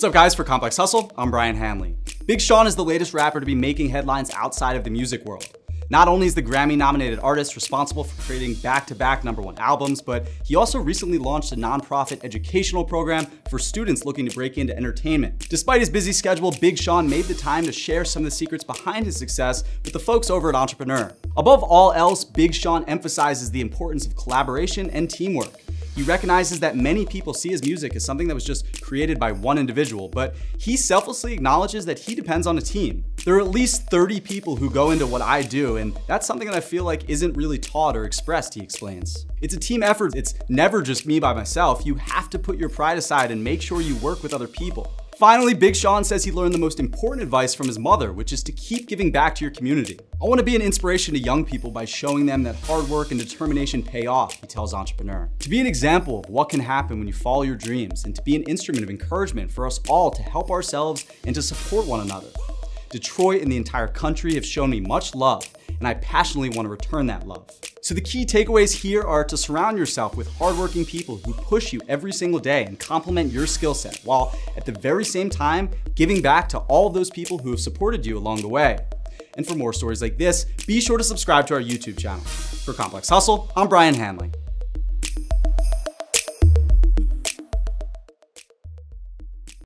What's up guys, for Complex Hustle, I'm Brian Hanley. Big Sean is the latest rapper to be making headlines outside of the music world. Not only is the Grammy-nominated artist responsible for creating back-to-back #1 albums, but he also recently launched a nonprofit educational program for students looking to break into entertainment. Despite his busy schedule, Big Sean made the time to share some of the secrets behind his success with the folks over at Entrepreneur. Above all else, Big Sean emphasizes the importance of collaboration and teamwork. He recognizes that many people see his music as something that was just created by one individual, but he selflessly acknowledges that he depends on a team. There are at least 30 people who go into what I do, and that's something that I feel like isn't really taught or expressed, he explains. It's a team effort. It's never just me by myself. You have to put your pride aside and make sure you work with other people. Finally, Big Sean says he learned the most important advice from his mother, which is to keep giving back to your community. I want to be an inspiration to young people by showing them that hard work and determination pay off, he tells Entrepreneur. To be an example of what can happen when you follow your dreams, and to be an instrument of encouragement for us all to help ourselves and to support one another. Detroit and the entire country have shown me much love, and I passionately want to return that love. So the key takeaways here are to surround yourself with hardworking people who push you every single day and complement your skill set, while at the very same time, giving back to all of those people who have supported you along the way. And for more stories like this, be sure to subscribe to our YouTube channel. For Complex Hustle, I'm Brian Hanley.